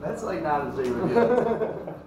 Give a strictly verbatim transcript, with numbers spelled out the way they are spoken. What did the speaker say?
That's like not a zero.